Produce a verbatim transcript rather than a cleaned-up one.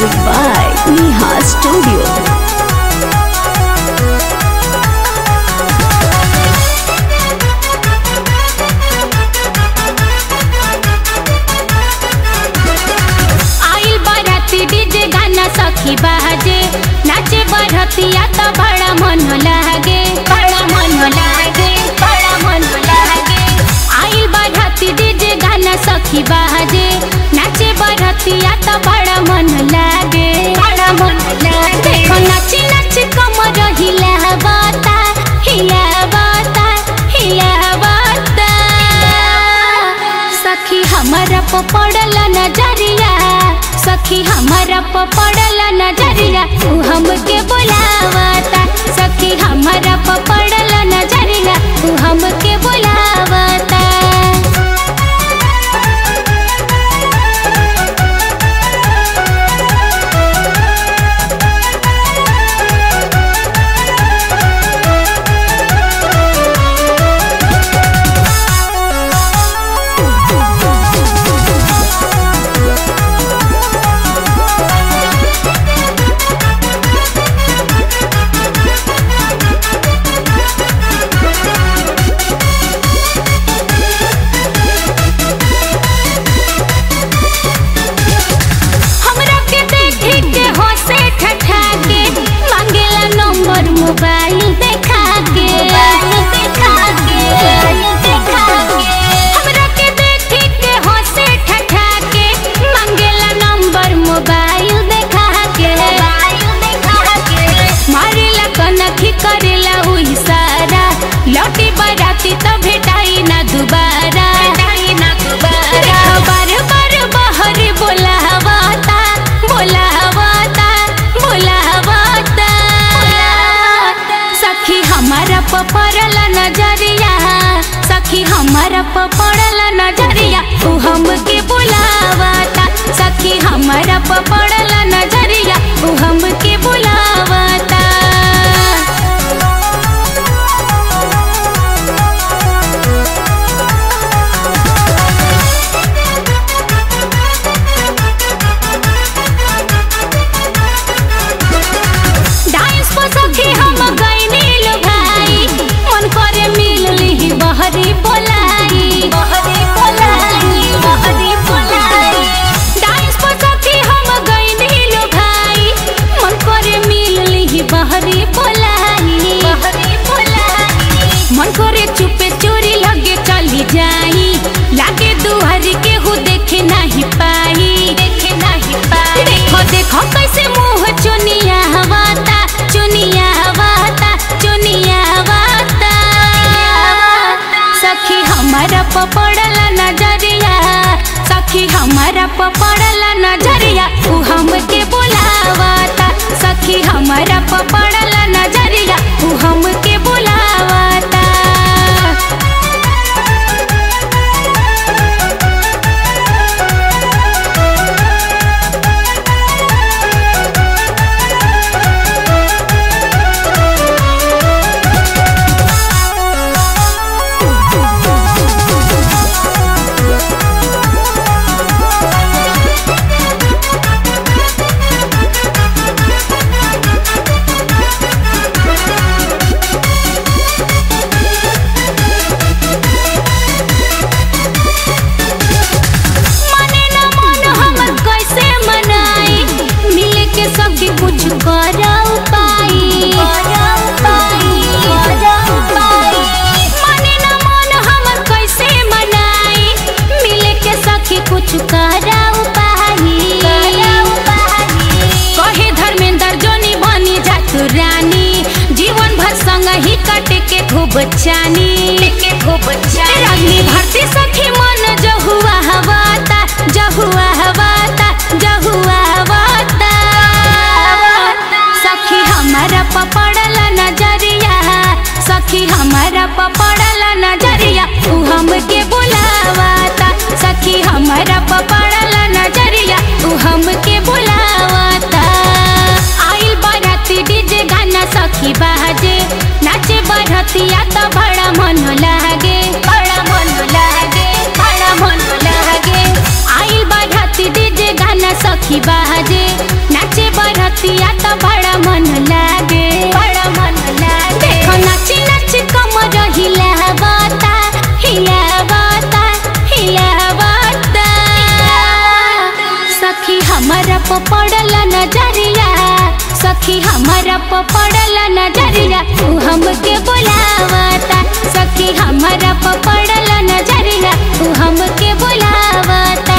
Music by Neha studio. सखी बाजे नाचे बरतिया तो बड़ा मन लागे, बड़ा मन लागे, बड़ा मन लागे। आइल बरती डीजे गाना सखी बाजे नाचे बरतिया तो बड़ा मन लागे, बड़ा मन लागे। नच नच कमर हिलावता हिलावता हिलावता सखी हमारा पड़ल नजरिया, सखी हमारा पड़ल नजरिया तू हमके बुलावता, सखी हमारा पड़ल नजरिया तू हमके बुलावता। पड़ला नजरिया सखी हमारा पड़ला नजरिया तू हमके बुलावता, सखी हमारा पड़ला नजरिया तू हमके बुलावता। पड़ला नजरिया सखी हमारा पड़ला नजरिया तू हमके बुलावता, सखी हमारा पड़ला नजरिया तू हमके बुलावता। बच्चानी के हो बच्चानी रंगनी भरती सखी मन जहुआ हवाता, जहुआ हवाता, जहुआ हवाता। सखी हमारा पड़ला नजरिया सखी हमारा पड़ला नजरिया तू हमके बुलावता, सखी हमारा पड़ला नजरिया तू हमके बुलावता। आइल बरती डीजे गाना सखी बाजे बरतिया तो बड़ा मन लागे, बड़ा मन लागे, बड़ा मन लागे। आइल बरती डीजे गाना सखी बाजे। नचिया तो बड़ा मन लागे, बड़ा मन लागे। देखो नची नच कमर हिलावता हिलावता हिलावता। सखी हमारा पर पड़ल नजरिया, सखी हमारा पर पड़ल नजरिया, तू हमके बुलावता। सखी हमारा पर पड़ल नजरिया, तू हमके बुलावता।